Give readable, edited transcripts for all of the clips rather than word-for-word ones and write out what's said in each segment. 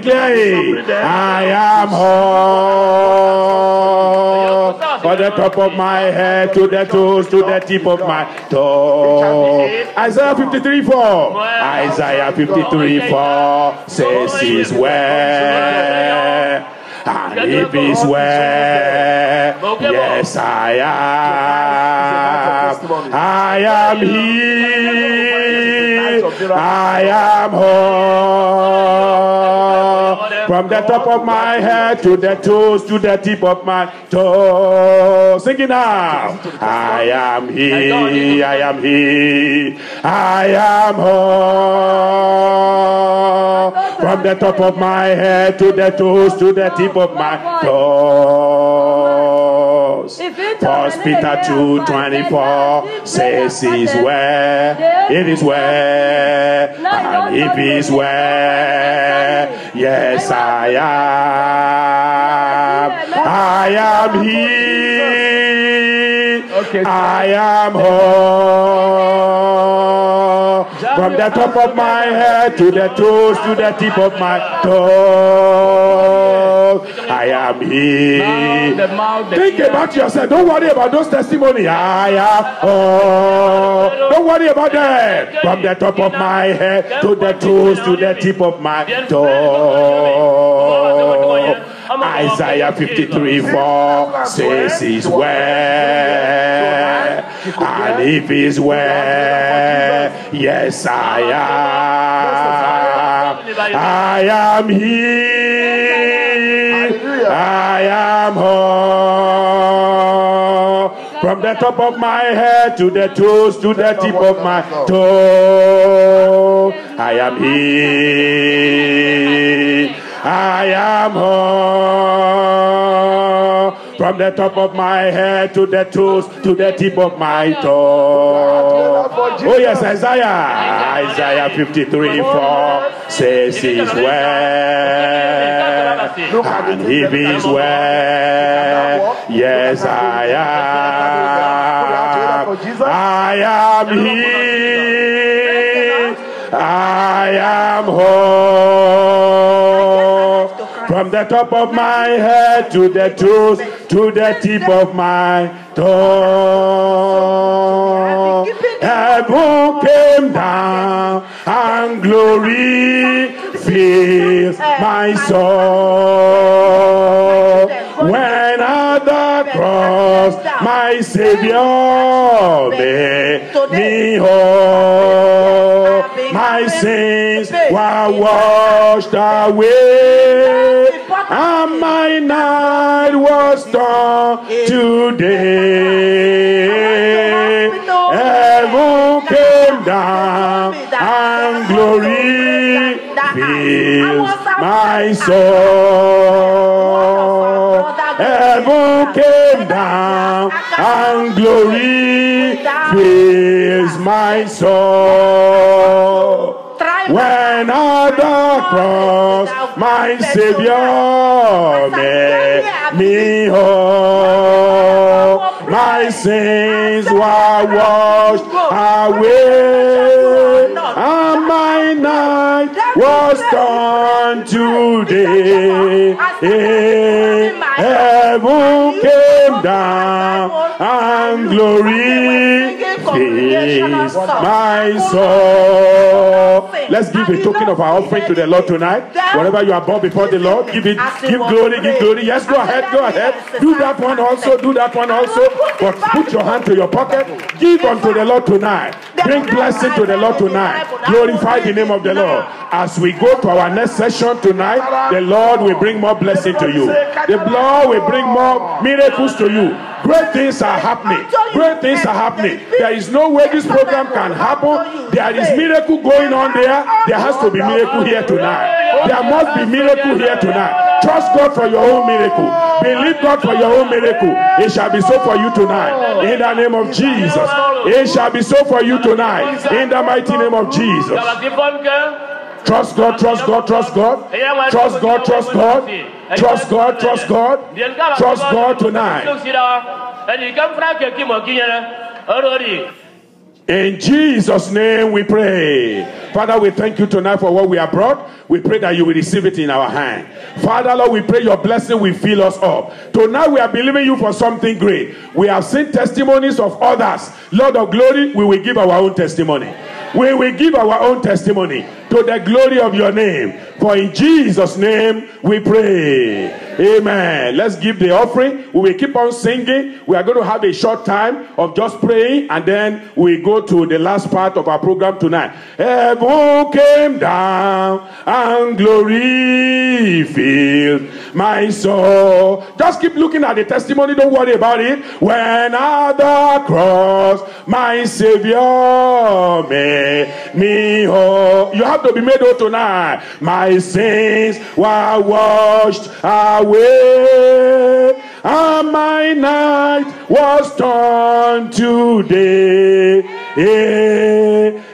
declare it. I am hot. From the top of my head to the toes, to the tip of my toe. Isaiah 53:4. Isaiah 53:4 says he's where. And if he's where, yes I am. I am he. I am whole. From the top of my head to the toes, to the tip of my toes. Sing it now. I am he. I am he. I am whole. From the top of my head to the toes, to the tip of my toes. 1 Peter 2:24 says he's where, it is where, and if he's where, yes I am. I am he. I am whole. From the top of my head to the toes, to the tip of my toe, I am he. Think about yourself. Don't worry about those testimonies. I am. Oh, don't worry about them. From the top of my head to the toes, to the tip of my toe. Isaiah 53:4 says he's where, and if he's where, yes I am. I am he. I am whole. From the top of my head to the toes, to the tip of my toe, I am he. I am whole. From the top of my head to the toes, to the tip of my toe. Oh yes, Isaiah 53:4 says he's where, and if he's where, yes I am. I am he. I am whole. From the top of my head to the toes, to the tip of my toe. Heaven came down and glory filled my soul. When at the cross my Savior made me whole, my sins were washed away, and my night was done today. Heaven came down and glory fills my soul. Heaven came down and glory fills my soul. When on the cross my Savior made me whole, my sins were washed away, and my night was done today. Heaven came down and glory fills my soul. Let's give a token of our offering to the Lord tonight. Whatever you are born before the Lord, give it, give glory, give glory. Yes, go ahead. Do that one also. But put your hand to your pocket. Give unto the Lord tonight. Bring blessing to the Lord tonight. Glorify the name of the Lord. As we go to our next session tonight, the Lord will bring more blessing to you. The Lord will bring more miracles to you. Great things are happening. Great things are happening. There is no way this program can happen. There is miracle going on there. There has to be miracle here tonight. There must be miracle here tonight. Trust God for your own miracle. Believe God for your own miracle. It shall be so for you tonight. In the name of Jesus. It shall be so for you tonight. In the mighty name of Jesus. Trust God, trust God, trust God. Trust God, trust God. Trust God, trust God. Trust God tonight. In Jesus' name we pray. Amen. Father, we thank you tonight for what we have brought. We pray that you will receive it in our hand. Amen. Father, Lord, we pray your blessing will fill us up. Tonight we are believing you for something great. We have seen testimonies of others. Lord of glory, we will give our own testimony. Amen. We will give our own testimony to the glory of your name. For in Jesus' name we pray. Amen. Amen. Let's give the offering. We will keep on singing. We are going to have a short time of just praying, and then we go to the last part of our program tonight. Heaven came down and glory filled my soul. Just keep looking at the testimony. Don't worry about it. When at the cross my Savior made me whole. You have to be made whole tonight. My sins were washed away, and my night was turned to day.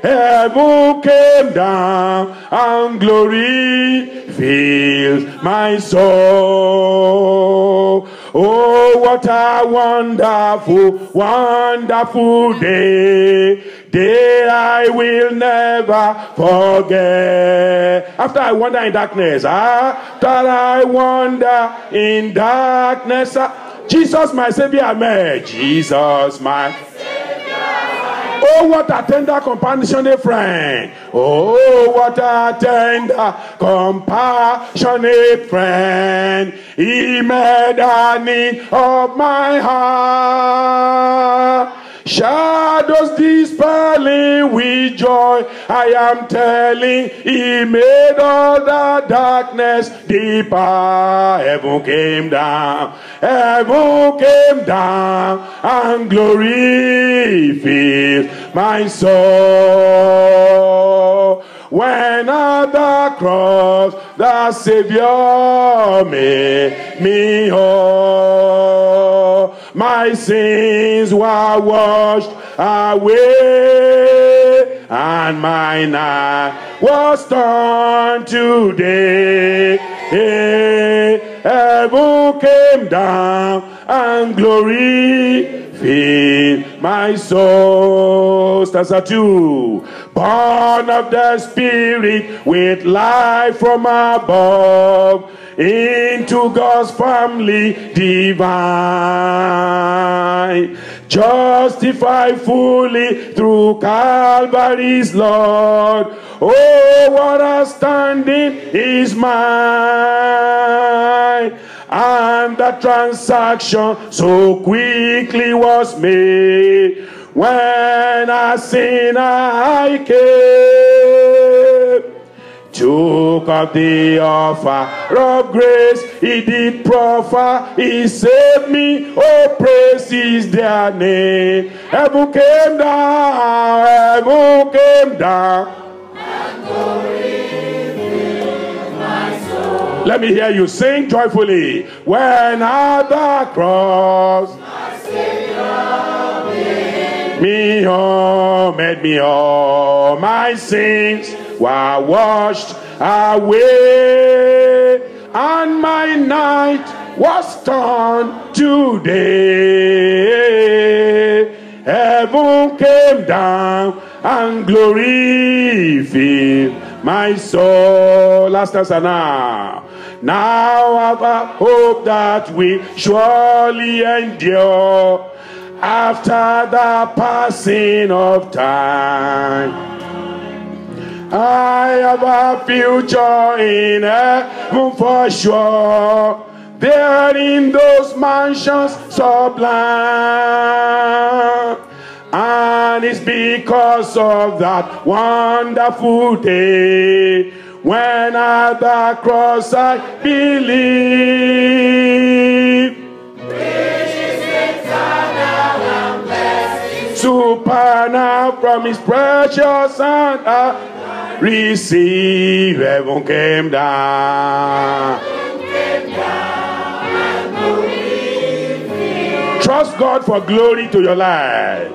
Heaven came down and glory filled my soul. Oh, what a wonderful, wonderful day. Day I will never forget. After I wander in darkness, after I wander in darkness, Jesus my Savior made. Jesus my Savior. Oh, what a tender compassionate friend. Oh, what a tender compassionate friend. He made a need of my heart. Shadows dispelling with joy, I am telling, he made all the darkness deeper. Heaven came down, and glory filled my soul. When at the cross the Savior made me whole, my sins were washed away, and my night was turned to day. Heaven came down and glory filled my soul. Stanza 2. Born of the Spirit with life from above, into God's family divine, justified fully through Calvary's Lord. Oh, what a standing is mine! And the transaction so quickly was made. When a sinner I came, took up the offer of grace, he did proffer, he saved me, oh praise is their name. Heaven came down, heaven came down, and glory filled my soul. Let me hear you sing joyfully. When at the cross my Savior made me all, made me all, my sins were washed away, and my night was turned to day. Heaven came down and glory filled my soul. Last answer now. Now have I hope that we surely endure after the passing of time. I have a future in heaven for sure, there in those mansions sublime. And it's because of that wonderful day, when at the cross I believe, supernal from his precious hand I receive. Heaven came down. Trust God for glory to your life.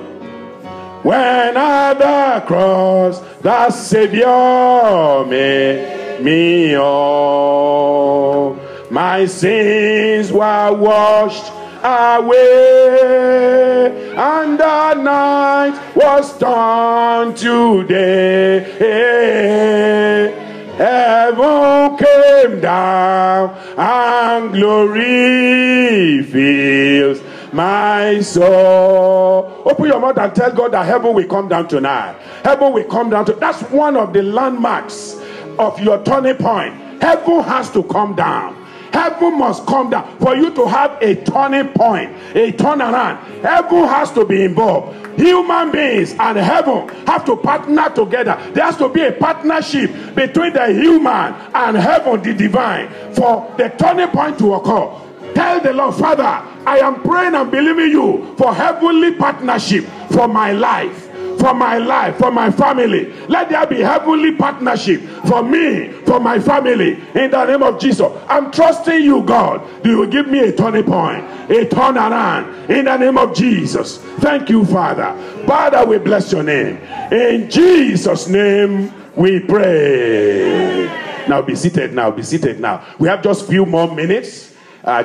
When at the cross the Savior made me all, my sins were washed away, and the night was turned to day. Heaven came down, and glory fills my soul. Open your mouth and tell God that heaven will come down tonight. Heaven will come down. That's one of the landmarks of your turning point. Heaven has to come down. Heaven must come down for you to have a turning point, a turnaround. Heaven has to be involved. Human beings and heaven have to partner together. There has to be a partnership between the human and heaven, the divine, for the turning point to occur. Tell the Lord, Father, I am praying and believing you for heavenly partnership for my life. For my life, for my family. Let there be heavenly partnership for me, for my family. In the name of Jesus. I'm trusting you, God. You will give me a turning point, a turnaround. In the name of Jesus. Thank you, Father. Father, we bless your name. In Jesus' name we pray. Now be seated now, be seated now. We have just a few more minutes.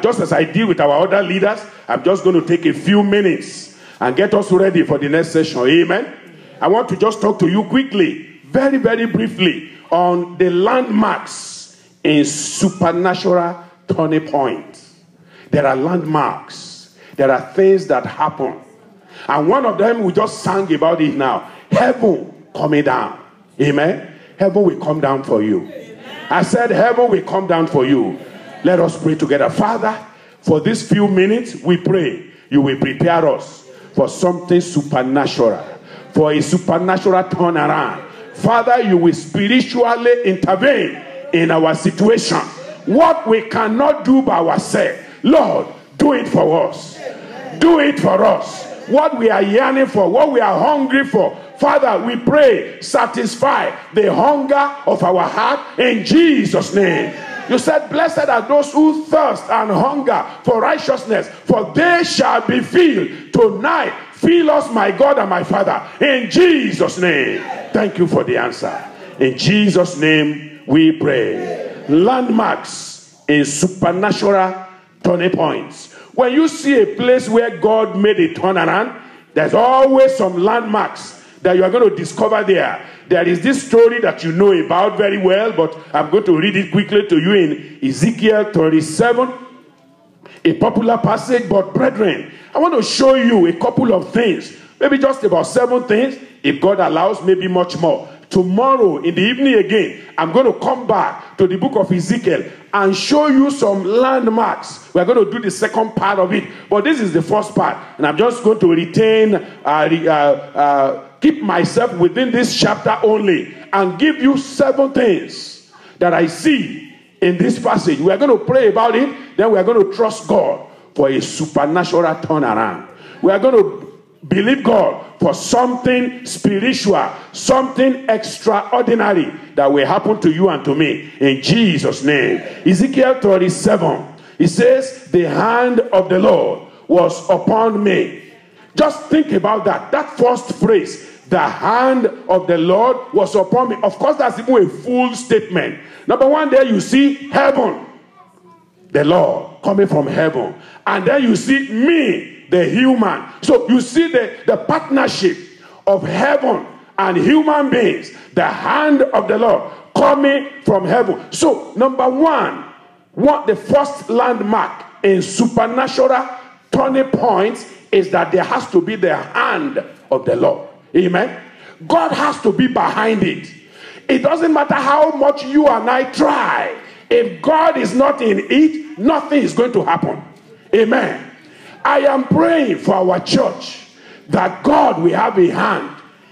Just as I deal with our other leaders, I'm just going to take a few minutes and get us ready for the next session. Amen. I want to just talk to you quickly, very, very briefly, on the landmarks in supernatural turning point. There are landmarks. There are things that happen. And one of them, we just sang about it now. Heaven coming down. Amen. Heaven will come down for you. I said heaven will come down for you. Let us pray together. Father, for these few minutes, we pray you will prepare us for something supernatural. For a supernatural turnaround. Father, you will spiritually intervene in our situation. What we cannot do by ourselves, Lord, do it for us. Do it for us. What we are yearning for, what we are hungry for, Father, we pray, satisfy the hunger of our heart in Jesus' name. You said, blessed are those who thirst and hunger for righteousness, for they shall be filled. Tonight, fill us, my God and my Father, in Jesus' name. Thank you for the answer. In Jesus' name, we pray. Landmarks in supernatural turning points. When you see a place where God made a turnaround, there's always some landmarks that you are going to discover there. There is this story that you know about very well, but I'm going to read it quickly to you in Ezekiel 37, a popular passage. But brethren, I want to show you a couple of things, maybe just about 7 things, if God allows, maybe much more. Tomorrow in the evening again, I'm going to come back to the book of Ezekiel and show you some landmarks. We're going to do the second part of it, but this is the first part, and I'm just going to retain keep myself within this chapter only and give you 7 things that I see in this passage. We are going to pray about it, then we are going to trust God for a supernatural turnaround. We are going to believe God for something spiritual, something extraordinary that will happen to you and to me in Jesus' name. Ezekiel 37, it says, the hand of the Lord was upon me. Just think about that. That first phrase, the hand of the Lord was upon me. Of course, that's even a full statement. Number one, there you see heaven, the Lord coming from heaven. And then you see me, the human. So you see the partnership of heaven and human beings. The hand of the Lord coming from heaven. So number one, what the first landmark in supernatural turning points is that there has to be the hand of the Lord. Amen. God has to be behind it. It doesn't matter how much you and I try. If God is not in it, nothing is going to happen. Amen. I am praying for our church that God will have a hand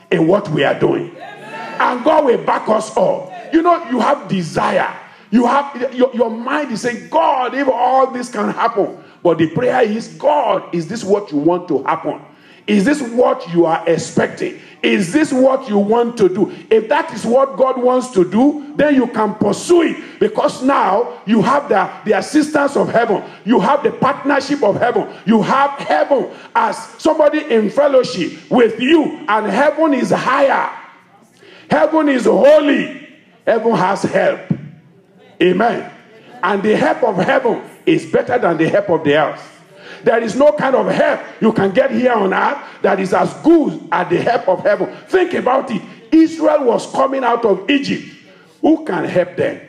in what we are doing. Amen. And God will back us up. You know, you have desire. You have your mind is saying, God, if all this can happen. But the prayer is, God, is this what you want to happen? Is this what you are expecting? Is this what you want to do? If that is what God wants to do, then you can pursue it. Because now you have the assistance of heaven. You have the partnership of heaven. You have heaven as somebody in fellowship with you. And heaven is higher. Heaven is holy. Heaven has help. Amen. And the help of heaven is better than the help of the earth. There is no kind of help you can get here on earth that is as good as the help of heaven. Think about it. Israel was coming out of Egypt. Who can help them?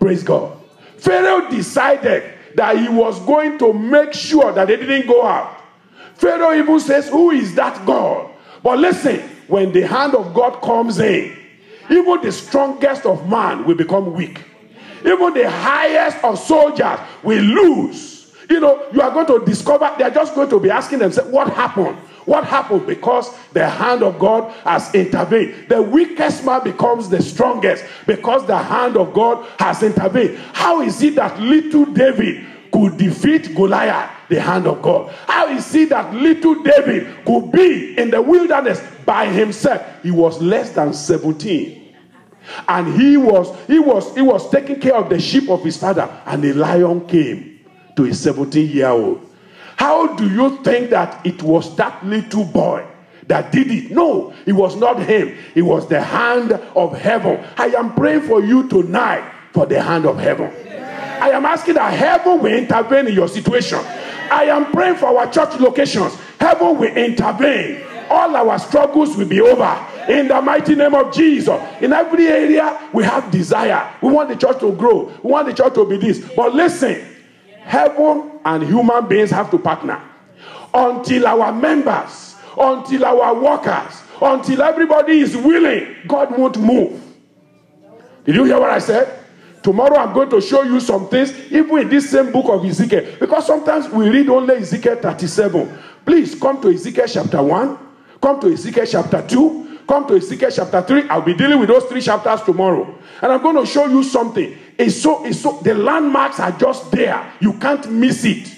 Praise God. Pharaoh decided that he was going to make sure that they didn't go out. Pharaoh even says, who is that God? But listen, when the hand of God comes in, even the strongest of man will become weak. Even the highest of soldiers will lose. You know, you are going to discover, they are just going to be asking themselves, what happened? What happened? Because the hand of God has intervened. The weakest man becomes the strongest because the hand of God has intervened. How is it that little David could defeat Goliath? The hand of God. How is it that little David could be in the wilderness by himself? He was less than 17. And he was taking care of the sheep of his father, and a lion came to his 17-year-old. How do you think that it was that little boy that did it? No, it was not him. It was the hand of heaven. I am praying for you tonight for the hand of heaven. I am asking that heaven will intervene in your situation. I am praying for our church locations. Heaven will intervene. All our struggles will be over. In the mighty name of Jesus. In every area, we have desire. We want the church to grow. We want the church to be this. But listen, heaven and human beings have to partner. Until our members, until our workers, until everybody is willing, God won't move. Did you hear what I said? Tomorrow I'm going to show you some things, even in this same book of Ezekiel. Because sometimes we read only Ezekiel 37. Please come to Ezekiel chapter 1. Come to Ezekiel chapter 2. Come to Ezekiel chapter 3. I'll be dealing with those 3 chapters tomorrow. And I'm going to show you something. It's so the landmarks are just there. You can't miss it.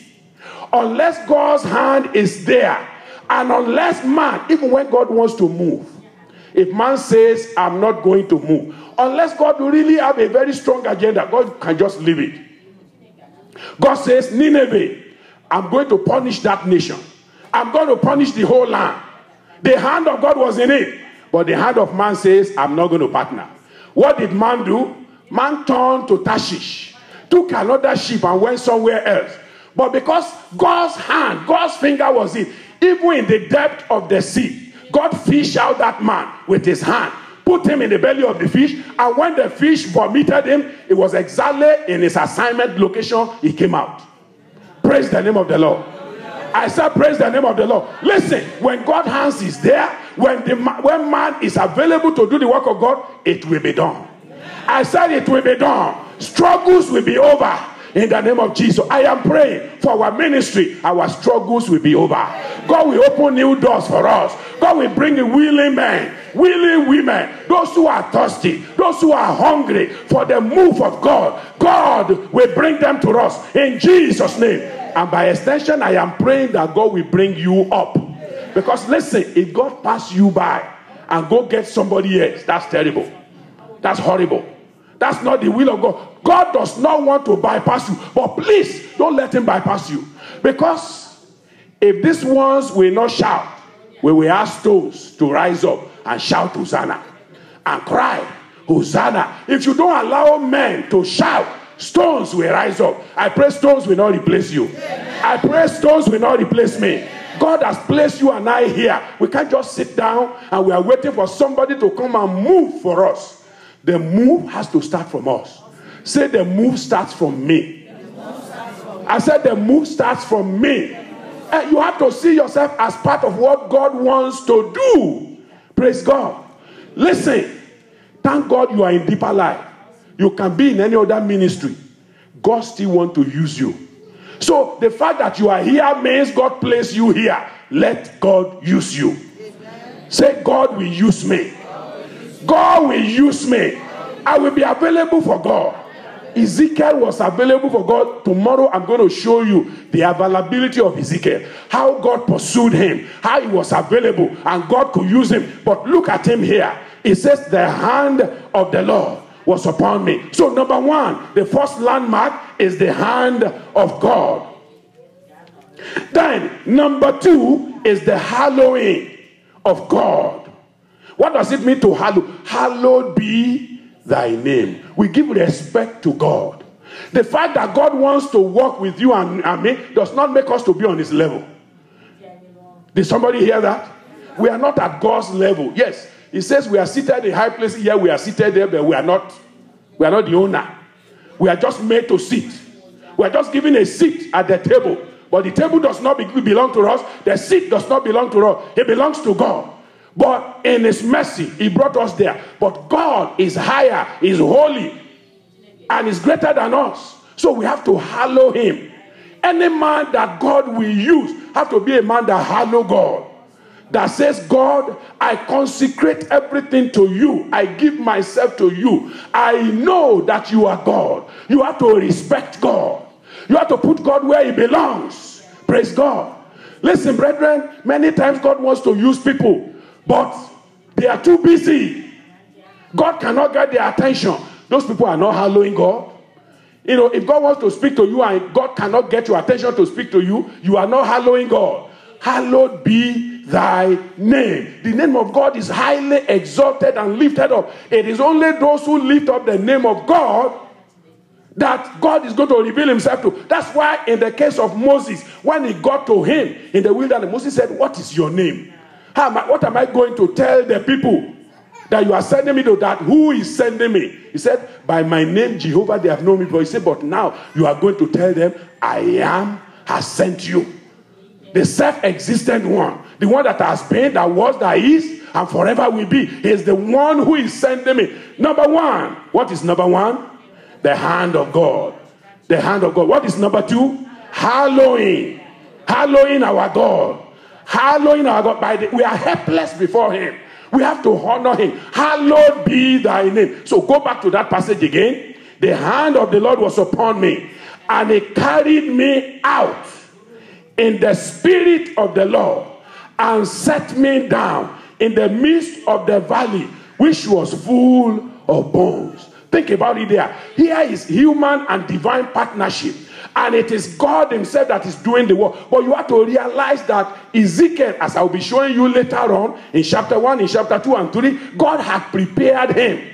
Unless God's hand is there. And unless man, even when God wants to move. If man says, I'm not going to move. Unless God really have a very strong agenda, God can just leave it. God says, Nineveh, I'm going to punish that nation. I'm going to punish the whole land. The hand of God was in it. But the hand of man says, I'm not going to partner. What did man do? Man turned to Tashish, took another ship and went somewhere else. But because God's hand, God's finger was in, even in the depth of the sea, God fished out that man with his hand. Put him in the belly of the fish, and when the fish vomited him, it was exactly in his assignment location he came out. Praise the name of the Lord. I said, praise the name of the Lord. Listen, when God's hands is there, when man is available to do the work of God, it will be done. I said it will be done. Struggles will be over. In the name of Jesus, I am praying for our ministry. Our struggles will be over. God will open new doors for us. God will bring willing men, willing women, those who are thirsty, those who are hungry for the move of God. God will bring them to us in Jesus' name. And by extension, I am praying that God will bring you up. Because listen, if God pass you by and go get somebody else, that's terrible. That's horrible. That's not the will of God. God does not want to bypass you. But please, don't let him bypass you. Because if these ones will not shout, we will ask stones to rise up and shout Hosanna. And cry, Hosanna. If you don't allow men to shout, stones will rise up. I pray stones will not replace you. I pray stones will not replace me. God has placed you and I here. We can't just sit down and we are waiting for somebody to come and move for us. The move has to start from us. Say, the move starts from me. I said, the move starts from me. And you have to see yourself as part of what God wants to do. Praise God. Listen, thank God you are in deeper life. You can be in any other ministry. God still wants to use you. So the fact that you are here means God placed you here. Let God use you. Say, God will use me. God will use me. I will be available for God. Ezekiel was available for God. Tomorrow I'm going to show you the availability of Ezekiel. How God pursued him. How he was available and God could use him. But look at him here. It says the hand of the Lord was upon me. So number one, the first landmark is the hand of God. Then number two is the hallowing of God. What does it mean to hallow? Hallowed be thy name. We give respect to God. The fact that God wants to walk with you and me does not make us to be on his level. Did somebody hear that? We are not at God's level. Yes, he says we are seated in high places here, we are seated there, but we are not the owner. We are just made to sit. We are just given a seat at the table. But the table does not belong to us. The seat does not belong to us. It belongs to God. But in his mercy, he brought us there. But God is higher, is holy, and is greater than us. So we have to hallow him. Any man that God will use have to be a man that hallow God. That says, God, I consecrate everything to you. I give myself to you. I know that you are God. You have to respect God. You have to put God where he belongs. Praise God. Listen, brethren, many times God wants to use people, but they are too busy. God cannot get their attention. Those people are not hallowing God. You know, if God wants to speak to you and God cannot get your attention to speak to you, you are not hallowing God. Hallowed be thy name. The name of God is highly exalted and lifted up. It is only those who lift up the name of God that God is going to reveal himself to. That's why in the case of Moses, when he got to him in the wilderness, Moses said, what is your name? What am I going to tell the people that you are sending me to? That who is sending me? He said, by my name Jehovah they have known me. But he said, but now you are going to tell them, I am has sent you. The self-existent one. The one that has been, that was, that is, and forever will be. He is the one who is sending me. Number one. What is number one? The hand of God. The hand of God. What is number two? Hallowing. Hallowing our God. Hallowing our God. We are helpless before him. We have to honor him. Hallowed be thy name. So go back to that passage again. The hand of the Lord was upon me, and he carried me out in the spirit of the Lord, and set me down in the midst of the valley, which was full of bones. Think about it there. Here is human and divine partnership. And it is God himself that is doing the work. But you have to realize that Ezekiel, as I'll be showing you later on, in chapter 1, in chapter 2 and 3, God had prepared him.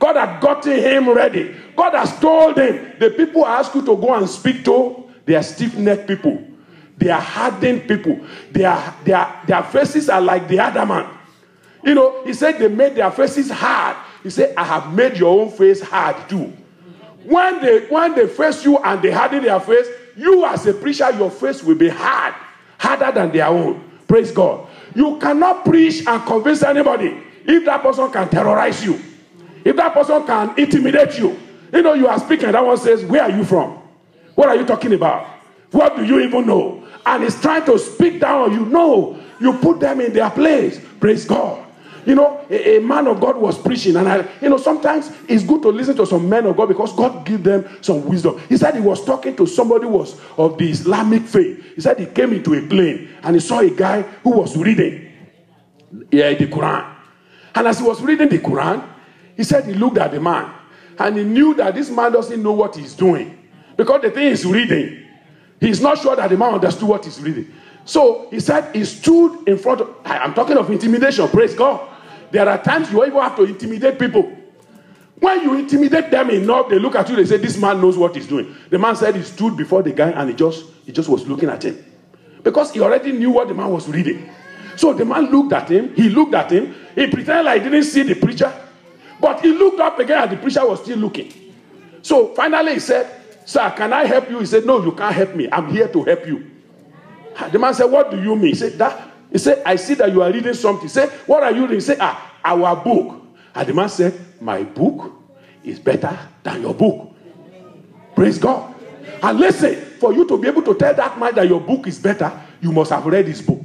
God had gotten him ready. God has told him, the people I ask you to go and speak to, they are stiff-necked people. They are hardened people. Their faces are like the adamant. You know, he said they made their faces hard. He said, I have made your own face hard too. When they face you and they harden their face, you as a preacher, your face will be hard, harder than their own. Praise God. You cannot preach and convince anybody if that person can terrorize you, if that person can intimidate you. You know, you are speaking and that one says, where are you from? What are you talking about? What do you even know? And he's trying to speak down on you. No, you put them in their place. Praise God. You know, a man of God was preaching, and you know, sometimes it's good to listen to some men of God because God gives them some wisdom. He said he was talking to somebody who was of the Islamic faith. He said he came into a plane and he saw a guy who was reading the Quran. And as he was reading the Quran, he said he looked at the man and he knew that this man doesn't know what he's doing because the thing he's reading, he's not sure that the man understood what he's reading. So he said he stood in front of, I'm talking of intimidation, praise God. There are times you even have to intimidate people. When you intimidate them enough, they look at you, they say, this man knows what he's doing. The man said he stood before the guy and he just was looking at him. Because he already knew what the man was reading. So the man looked at him, he looked at him, he pretended like he didn't see the preacher. But he looked up again and the preacher was still looking. So finally he said, sir, can I help you? He said, no, you can't help me. I'm here to help you. The man said, what do you mean? He said, I see that you are reading something. He said, what are you reading? He said, our book. And the man said, my book is better than your book. Praise God. And listen, for you to be able to tell that man that your book is better, you must have read his book.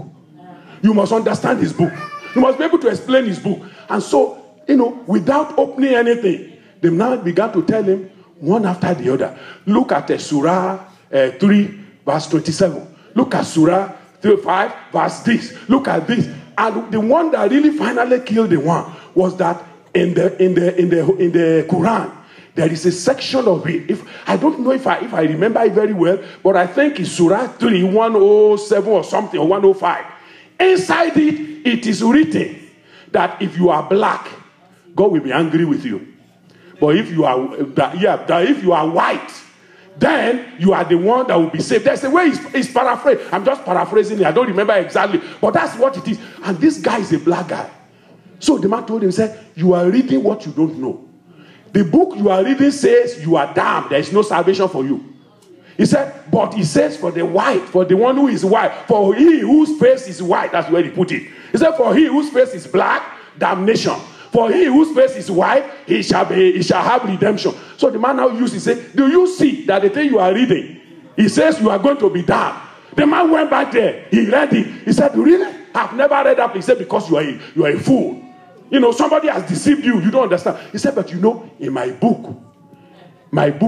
You must understand his book. You must be able to explain his book. And so, you know, without opening anything, the man began to tell him one after the other. Look at Surah 3, verse 27. Look at Surah 5, verse 6. Look at this. And the one that really finally killed the one was that in the Quran, there is a section of it. I don't know if I remember it very well, but I think it's Surah 3, 107 or something, or 105. Inside it, it is written that if you are black, God will be angry with you. But if you are white, then you are the one that will be saved. There's a way it's paraphrased. I'm just paraphrasing it. I don't remember exactly. But that's what it is. And this guy is a black guy. So the man told him, said, you are reading what you don't know. The book you are reading says you are damned. There is no salvation for you. He said, but he says for the white, for the one who is white, for he whose face is white, that's where he put it. He said, for he whose face is black, damnation. For he whose face is white, he shall have redemption. So the man now used to say, do you see that the thing you are reading? He says you are going to be damned. The man went back there, he read it. He said, really? I've never read that. He said, because you are a fool. You know, somebody has deceived you. You don't understand. He said, but you know, in my book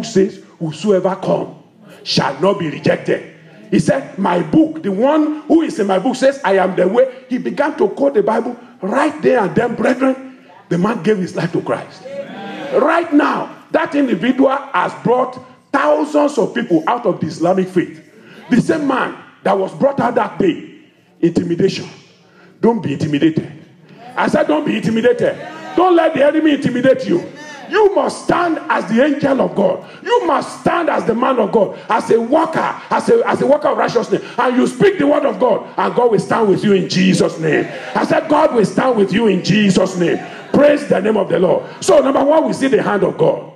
says, whosoever comes shall not be rejected. He said, my book, the one who is in my book says, I am the way. He began to quote the Bible right there and then, brethren, the man gave his life to Christ. Amen. Right now, that individual has brought thousands of people out of the Islamic faith. The same man that was brought out that day, intimidation. Don't be intimidated. I said, don't be intimidated. Don't let the enemy intimidate you. You must stand as the angel of God. You must stand as the man of God, as a worker, as a worker of righteousness. And you speak the word of God, and God will stand with you in Jesus' name. I said, God will stand with you in Jesus' name. Praise the name of the Lord. So, number one, we see the hand of God.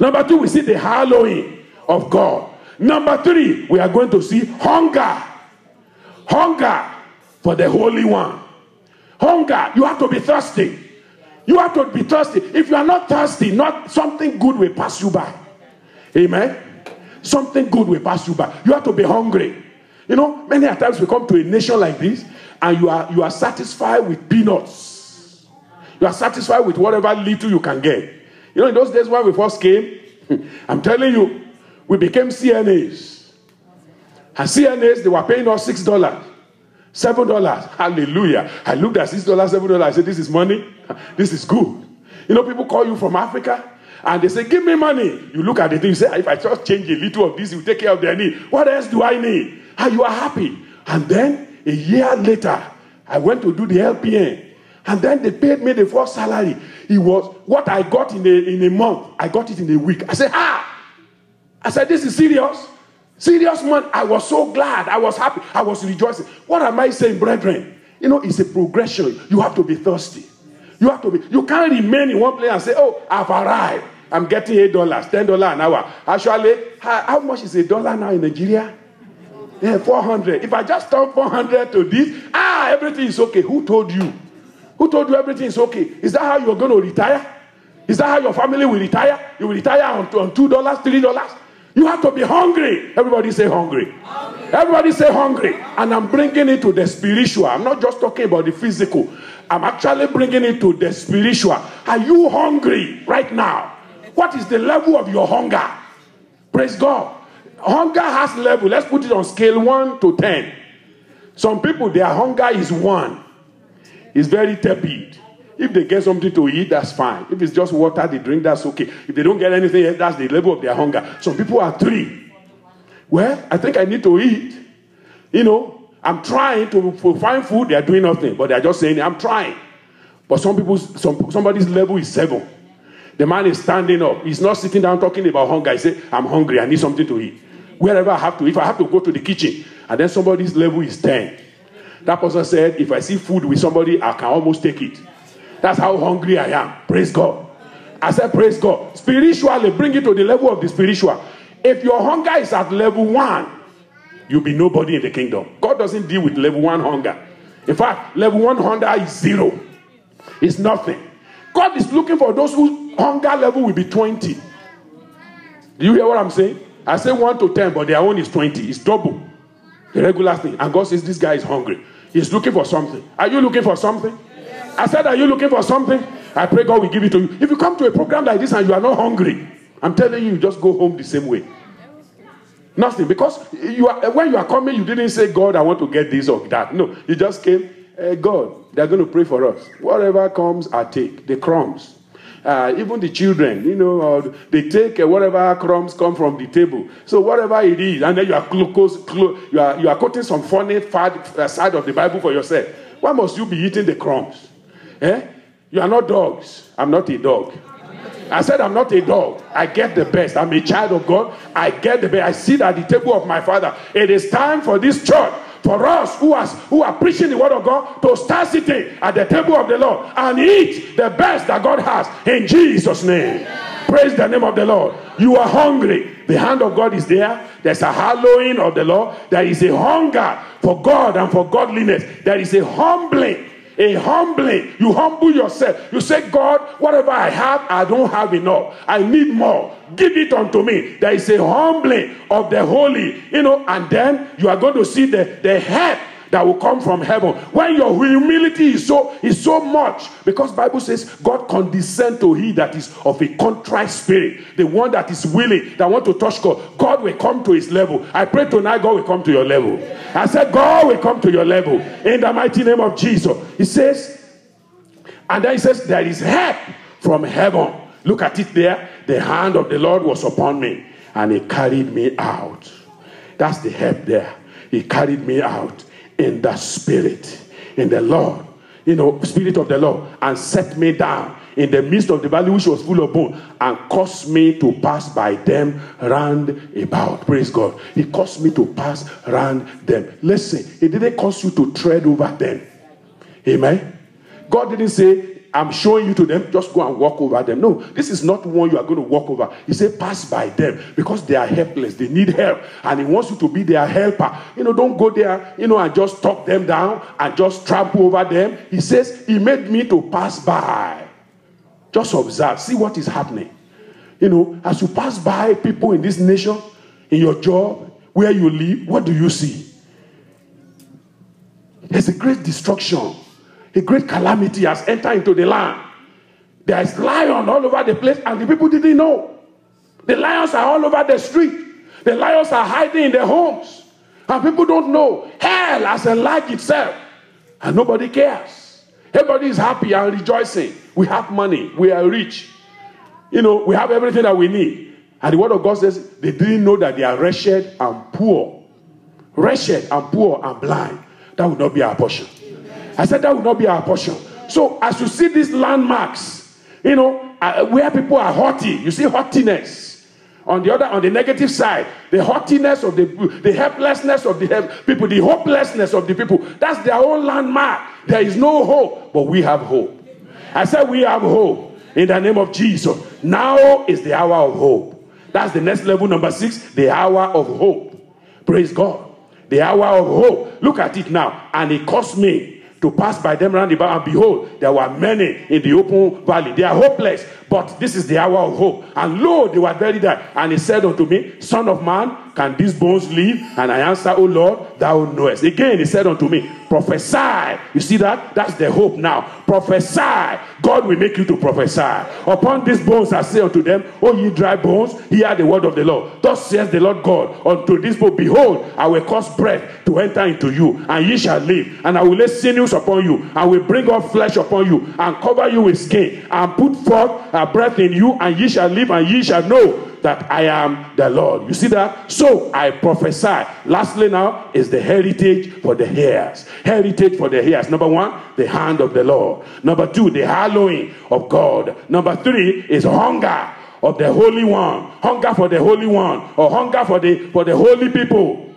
Number two, we see the hallowing of God. Number three, we are going to see hunger. Hunger for the Holy One. Hunger. You have to be thirsty. You have to be thirsty. If you are not thirsty, not something good will pass you by. Amen? Something good will pass you by. You have to be hungry. You know, many times we come to a nation like this and you are satisfied with peanuts. You are satisfied with whatever little you can get. You know, in those days when we first came, I'm telling you, we became CNAs. And CNAs, they were paying us $6. $7. Hallelujah. I looked at $6, $7. I said, this is money. This is good. You know, people call you from Africa and they say, give me money. You look at the thing, you say, if I just change a little of this, you take care of their need. What else do I need? And you are happy. And then a year later, I went to do the LPN. And then they paid me the first salary. It was what I got in a month. I got it in a week. I said, I said, this is serious. Serious man, I was so glad. I was happy. I was rejoicing. What am I saying, brethren? You know, it's a progression. You have to be thirsty. You have to be. You can't remain in one place and say, oh, I've arrived. I'm getting $8, $10 an hour. Actually, how much is $1 now in Nigeria? Yeah, 400. If I just turn 400 to this, everything is okay. Who told you? Who told you everything is okay? Is that how you're going to retire? Is that how your family will retire? You will retire on $2, $3? You have to be hungry. Everybody say hungry. Hungry. Everybody say hungry. And I'm bringing it to the spiritual. I'm not just talking about the physical. I'm actually bringing it to the spiritual. Are you hungry right now? What is the level of your hunger? Praise God. Hunger has level. Let's put it on scale 1 to 10. Some people, their hunger is 1. It's very tepid. If they get something to eat, that's fine. If it's just water they drink, that's okay. If they don't get anything else, that's the level of their hunger. Some people are 3. Well, I think I need to eat. You know, I'm trying to find food. They are doing nothing, but they are just saying, I'm trying. But some people, somebody's level is 7. The man is standing up. He's not sitting down talking about hunger. He says, I'm hungry. I need something to eat. Wherever I have to, if I have to go to the kitchen, and then somebody's level is 10. That person said, if I see food with somebody, I can almost take it. That's how hungry I am. Praise God. I said, praise God. Spiritually, bring it to the level of the spiritual. If your hunger is at level 1, you'll be nobody in the kingdom. God doesn't deal with level 1 hunger. In fact, level 1 hunger is 0. It's nothing. God is looking for those whose hunger level will be 20. Do you hear what I'm saying? I say 1 to 10, but their own is 20. It's double. The regular thing. And God says, this guy is hungry. He's looking for something. Are you looking for something? I said, are you looking for something? I pray God will give it to you. If you come to a program like this and you are not hungry, I'm telling you, you just go home the same way. Nothing. Because when you are coming, you didn't say, God, I want to get this or that. No, you just came, God, they're going to pray for us. Whatever comes, I take. The crumbs. Even the children, you know, they take whatever crumbs come from the table. So whatever it is, and then you are you are quoting some funny side of the Bible for yourself. Why must you be eating the crumbs? Eh? You are not dogs. I'm not a dog. I said, I'm not a dog. I get the best. I'm a child of God. I get the best. I sit at the table of my Father. It is time for this church, for us who are preaching the word of God, to start sitting at the table of the Lord and eat the best that God has, in Jesus' name. Amen. Praise the name of the Lord. You are hungry. The hand of God is there. There's a hallowing of the Lord. There is a hunger for God and for godliness. There is a humbling. A humbling. You humble yourself. You say, God, whatever I have, I don't have enough. I need more. Give it unto me. There is a humbling of the holy, and then you are going to see the help that will come from heaven. When your humility is so much, because Bible says God condescends to he that is of a contrite spirit, the one that is willing, that want to touch God. God will come to his level. I pray tonight God will come to your level. I said God will come to your level in the mighty name of Jesus. He says, and then he says there is help from heaven. Look at it there. The hand of the Lord was upon me and he carried me out. That's the help there. He carried me out in the spirit, in the Lord, spirit of the Lord, and set me down in the midst of the valley which was full of bone, and caused me to pass by them round about. Praise God. He caused me to pass round them. Listen, he didn't cause you to tread over them. Amen. God didn't say, I'm showing you to them, just go and walk over them. No, this is not one you are going to walk over. He said, pass by them, because they are helpless. They need help. And he wants you to be their helper. Don't go there, and just talk them down and just trample over them. He says, he made me to pass by. Just observe. See what is happening. As you pass by people in this nation, in your job, where you live, what do you see? There's a great destruction. A great calamity has entered into the land. There is lions all over the place, and the people didn't know. The lions are all over the street. The lions are hiding in their homes, and people don't know. Hell has enlarged itself, and nobody cares. Everybody is happy and rejoicing. We have money. We are rich. We have everything that we need. And the word of God says they didn't know that they are wretched and poor. Wretched and poor and blind. That would not be our portion. I said that would not be our portion. So as you see these landmarks, where people are haughty, you see haughtiness. On the negative side, the haughtiness of the helplessness of the people, the hopelessness of the people. That's their own landmark. There is no hope, but we have hope. I said we have hope in the name of Jesus. Now is the hour of hope. That's the next level, number 6, the hour of hope. Praise God. The hour of hope. Look at it now. And it cost me to pass by them round about, and behold, there were many in the open valley. They are hopeless, but this is the hour of hope. And lo, they were very dead. And he said unto me, Son of man, can these bones live? And I answer, O Lord, thou knowest. Again, he said unto me, prophesy. You see that? That's the hope now. Prophesy. God will make you to prophesy. Upon these bones I say unto them, O ye dry bones, hear the word of the Lord. Thus says the Lord God unto this book, behold, I will cause breath to enter into you, and ye shall live. And I will lay sinews upon you, and will bring up flesh upon you, and cover you with skin, and put forth a breath in you, and ye shall live, and ye shall know that I am the Lord. You see that? So I prophesy. Lastly now is the heritage for the heirs. Heritage for the heirs. Number 1, the hand of the Lord. Number 2, the hallowing of God. Number 3 is hunger of the Holy One. Hunger for the Holy One, or hunger for the holy people.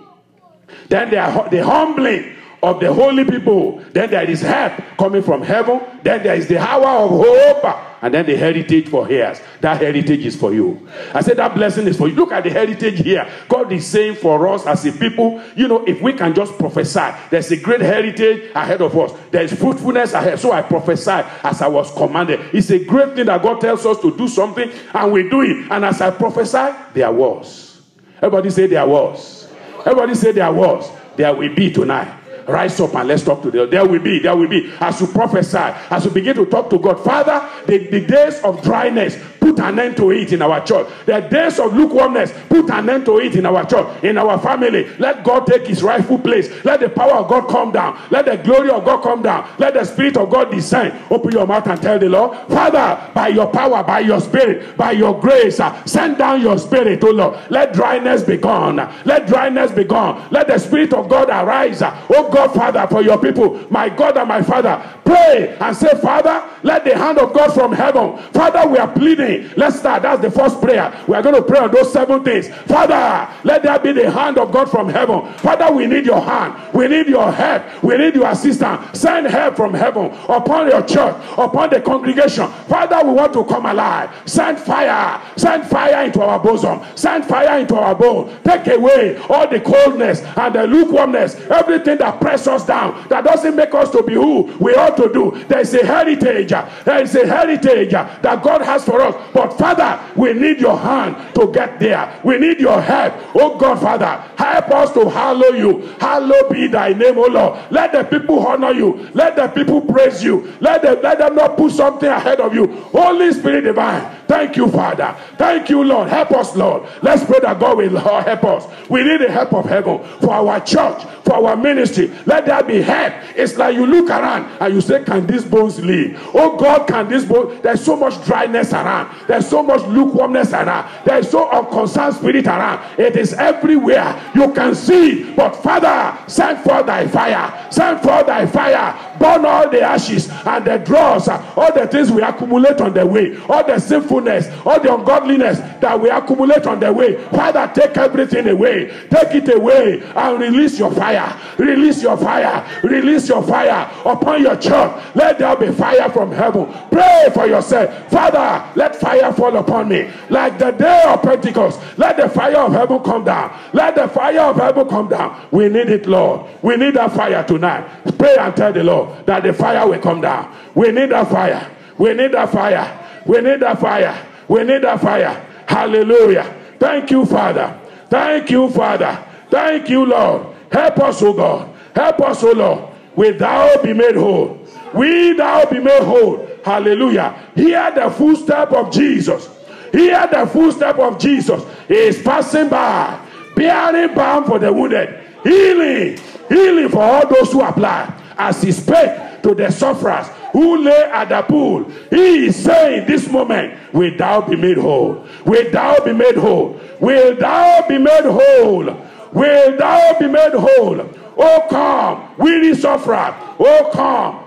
Then they are the humbling of the holy people. Then there is help coming from heaven. Then there is the hour of hope. And then the heritage for heirs. That heritage is for you. I said that blessing is for you. Look at the heritage here. God is saying for us as a people, if we can just prophesy, there's a great heritage ahead of us. There's fruitfulness ahead. So I prophesy as I was commanded. It's a great thing that God tells us to do something, and we do it. And as I prophesy, there was. Everybody say there was. Everybody say there was. There will be tonight. Rise up and let's talk to the Lord. There will be, there will be. As you prophesy, as you begin to talk to God, Father, the days of dryness, put an end to it in our church. The days of lukewarmness, put an end to it in our church, in our family. Let God take his rightful place. Let the power of God come down. Let the glory of God come down. Let the Spirit of God descend. Open your mouth and tell the Lord, Father, by your power, by your Spirit, by your grace, send down your Spirit, O Lord. Let dryness be gone. Let dryness be gone. Let the Spirit of God arise, O God, Father, for your people. My God and my Father, pray and say, Father, let the hand of God from heaven. Father, we are pleading me. Let's start. That's the first prayer. We are going to pray on those 7 things. Father, let there be the hand of God from heaven. Father, we need your hand. We need your help. We need your assistance. Send help from heaven upon your church, upon the congregation. Father, we want to come alive. Send fire. Send fire into our bosom. Send fire into our bone. Take away all the coldness and the lukewarmness. Everything that presses us down, that doesn't make us to be who we ought to do. There is a heritage. There is a heritage that God has for us. But Father, we need your hand to get there. We need your help. Oh God, Father, help us to hallow you. Hallowed be thy name, oh Lord. Let the people honor you. Let the people praise you. Let them not put something ahead of you. Holy Spirit divine, thank you, Father. Thank you, Lord. Help us, Lord. Let's pray that God will help us. We need the help of heaven for our church, for our ministry. Let there be help. It's like you look around and you say, can these bones live? Oh God, can these bones? There's so much dryness around. There's so much lukewarmness around. There's so unconcerned spirit around. It is everywhere. You can see. But Father, send forth thy fire. Send forth thy fire. Burn all the ashes and the dross, all the things we accumulate on the way, all the sinfulness, all the ungodliness that we accumulate on the way. Father, take everything away. Take it away and release your fire. Release your fire. Release your fire upon your church. Let there be fire from heaven. Pray for yourself. Father, let fire fall upon me. Like the day of Pentecost, let the fire of heaven come down. Let the fire of heaven come down. We need it, Lord. We need that fire tonight. Pray and tell the Lord that the fire will come down. We need that fire. We need that fire. We need that fire. We need that fire. Hallelujah. Thank you, Father. Thank you, Father. Thank you, Lord. Help us, O God. Help us, O Lord. We thou be made whole. We thou be made whole. Hallelujah. Hear the footstep of Jesus. Hear the footstep of Jesus. He is passing by, bearing balm for the wounded, healing, healing for all those who apply. As he spake to the sufferers who lay at the pool, he is saying this moment, will thou be made whole? Will thou be made whole? Will thou be made whole? Will thou be made whole? Oh come, weary sufferer, oh come,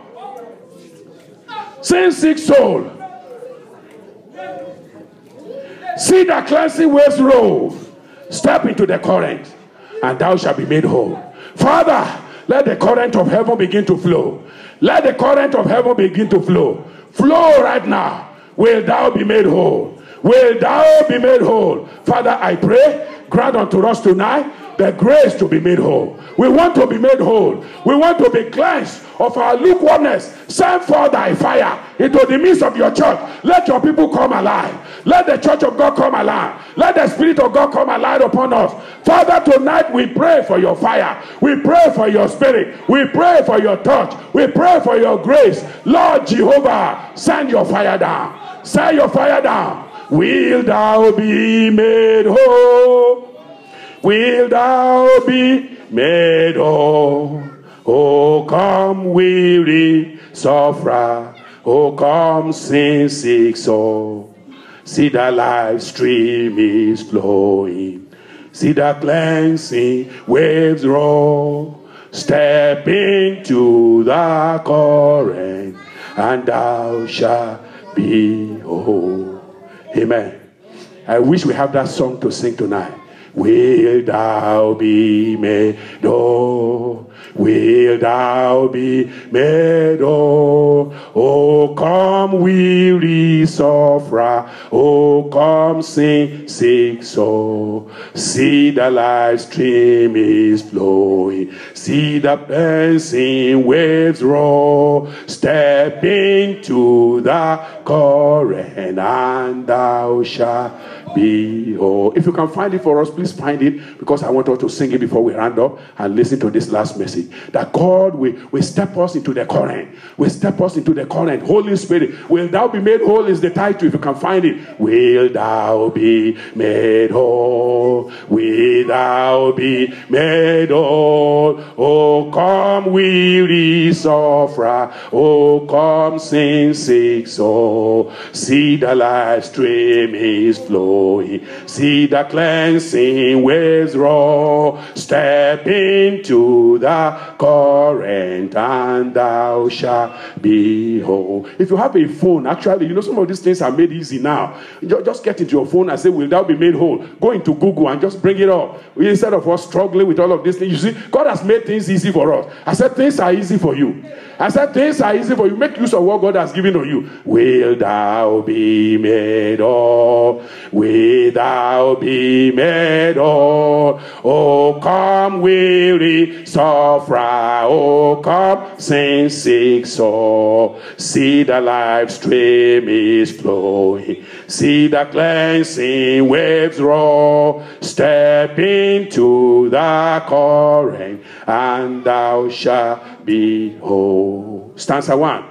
sin-sick soul. See the cleansing waves roll. Step into the current, and thou shalt be made whole. Father, let the current of heaven begin to flow. Let the current of heaven begin to flow. Flow right now. Will thou be made whole? Will thou be made whole? Father, I pray, grant unto us tonight the grace to be made whole. We want to be made whole. We want to be cleansed of our lukewarmness. Send forth thy fire into the midst of your church. Let your people come alive. Let the church of God come alive. Let the Spirit of God come alive upon us. Father, tonight we pray for your fire. We pray for your spirit. We pray for your touch. We pray for your grace. Lord Jehovah, send your fire down. Send your fire down. Will thou be made whole? Will thou be made whole? Oh, come weary sufferer, oh, come sin-sick soul. See the life stream is flowing. See the cleansing waves roll. Step into the current, and thou shalt be whole. Amen. I wish we have that song to sing tonight. Will thou be made whole? Will thou be made whole? Oh, come weary sufferer, oh, come sin-sick soul. See the life stream is flowing. See the cleansing waves roll. Step into the current, and thou shalt be whole. If you can find it for us, please find it, because I want us to sing it before we round up and listen to this last message. That God will step us into the current. Will step us into the current. Holy Spirit, will thou be made whole is the title if you can find it. Will thou be made whole? Will thou be made whole. Oh, come weary sufferer, oh, come sin sick soul. See the life stream is flowing, see the cleansing waves roll. Step into the current and thou shalt be whole. If you have a phone, actually, you know, some of these things are made easy now. Just get into your phone and say, will thou be made whole? Go into Google and just bring it up. Instead of us struggling with all of these things, you see, God has made things easy for us. I said, things are easy for you. I said, things are easy for you. Make use of what God has given to you. Will thou be made whole? Will thou be made whole? Oh, come weary sufferer, oh, come sin sick soul. See the life stream is flowing, see the cleansing waves roll. Step into the current and thou shalt be whole. Stanza 1.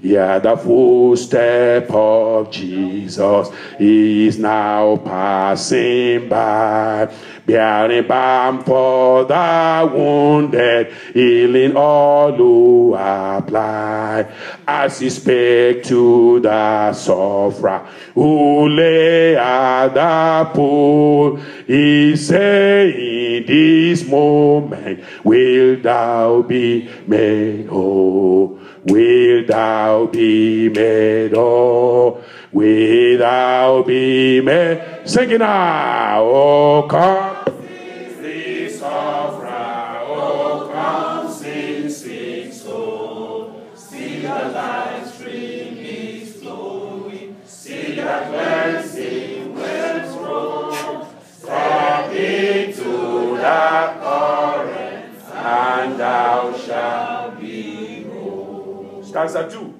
Yeah, the footstep of Jesus is now passing by, bearing balm for the wounded, healing all who apply. As he spake to the sufferer who lay at the pool, he said, in this moment, will thou be made whole? Will thou be made whole? Will thou be made? Sing it now. Oh, come sin sick sufferer, oh, come sin sick soul. See the life stream is flowing, see the cleansing waves roll. Step into the current and thou shalt be. Stanza 2.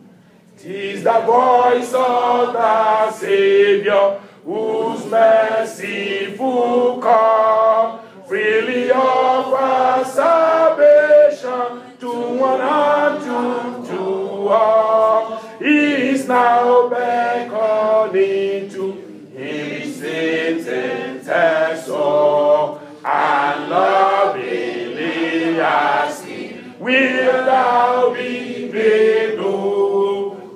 'Tis the voice of the Savior, whose merciful call freely offers salvation to one and to all. He is now beckoning to his saints and soul, and lovingly asking, will thou be made?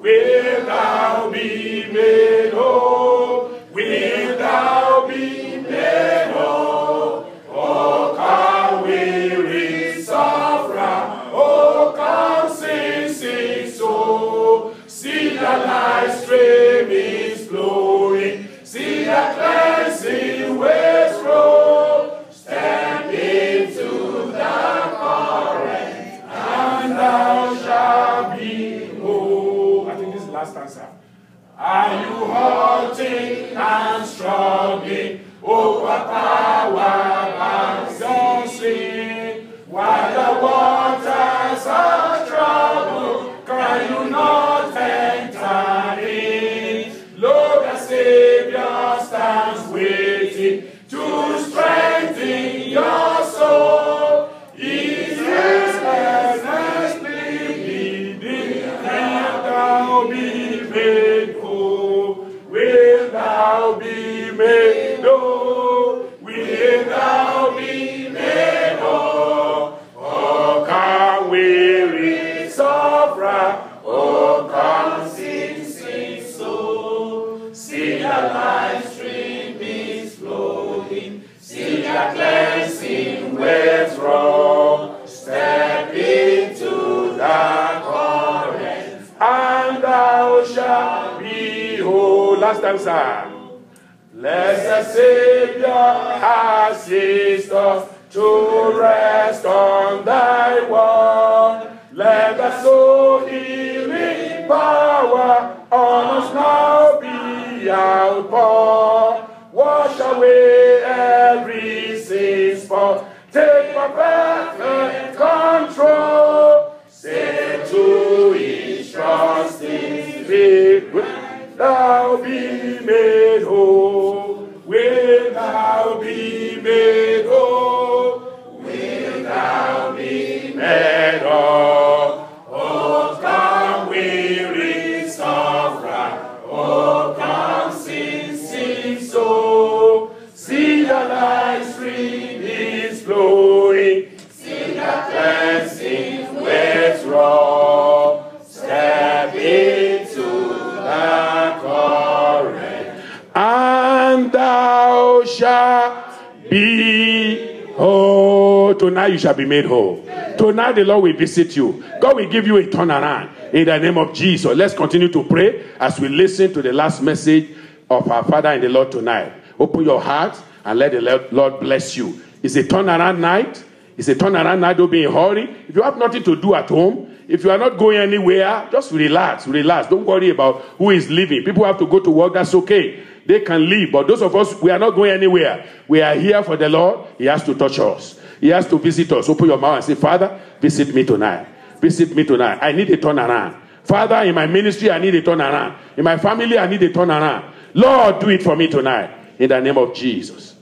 Will thou be made whole? Will thou be made whole? Oh, come weary sufferer, oh, come sin sick soul. See the life stream is flowing, see the cleansing waves roll. Step into the current and thou shalt be. Last answer. Are you halting and struggling overpowered by your sin? While the waters of trouble, can you not enter in? Lo, the Savior stands waiting to strengthen your soul. His restlessness pleading, will thou be made whole? Will thou be made whole? Will thou be made whole? Oh, come weary sufferer, oh, come sin sick soul. See the life stream is flowing, see the cleansing waves roll. Step into the current and thou shalt be whole. Last answer. Blessed Savior, assist us to rest on thy word. Let the soul healing power on us now be outpoured. Wash away every sin's fault. Take perfect control. Say to each trusting faith, will thou be made whole? Will thou be made whole? Will thou be made whole? Oh, come weary sufferer, oh, come sin sick soul. See the light stream glory. Sing the cleansing waves roar. Step into the current, and thou shalt be whole. Tonight you shall be made whole. Tonight the Lord will visit you. God will give you a turnaround in the name of Jesus. Let's continue to pray as we listen to the last message of our Father in the Lord tonight. Open your heart and let the Lord bless you. It's a turnaround night. It's a turnaround night. Don't be in a hurry. If you have nothing to do at home, if you are not going anywhere, just relax, relax. Don't worry about who is leaving. People have to go to work. That's okay. They can leave. But those of us, we are not going anywhere. We are here for the Lord. He has to touch us. He has to visit us. Open your mouth and say, Father, visit me tonight. Visit me tonight. I need a turnaround. Father, in my ministry, I need a turnaround. In my family, I need a turnaround. Lord, do it for me tonight. In the name of Jesus.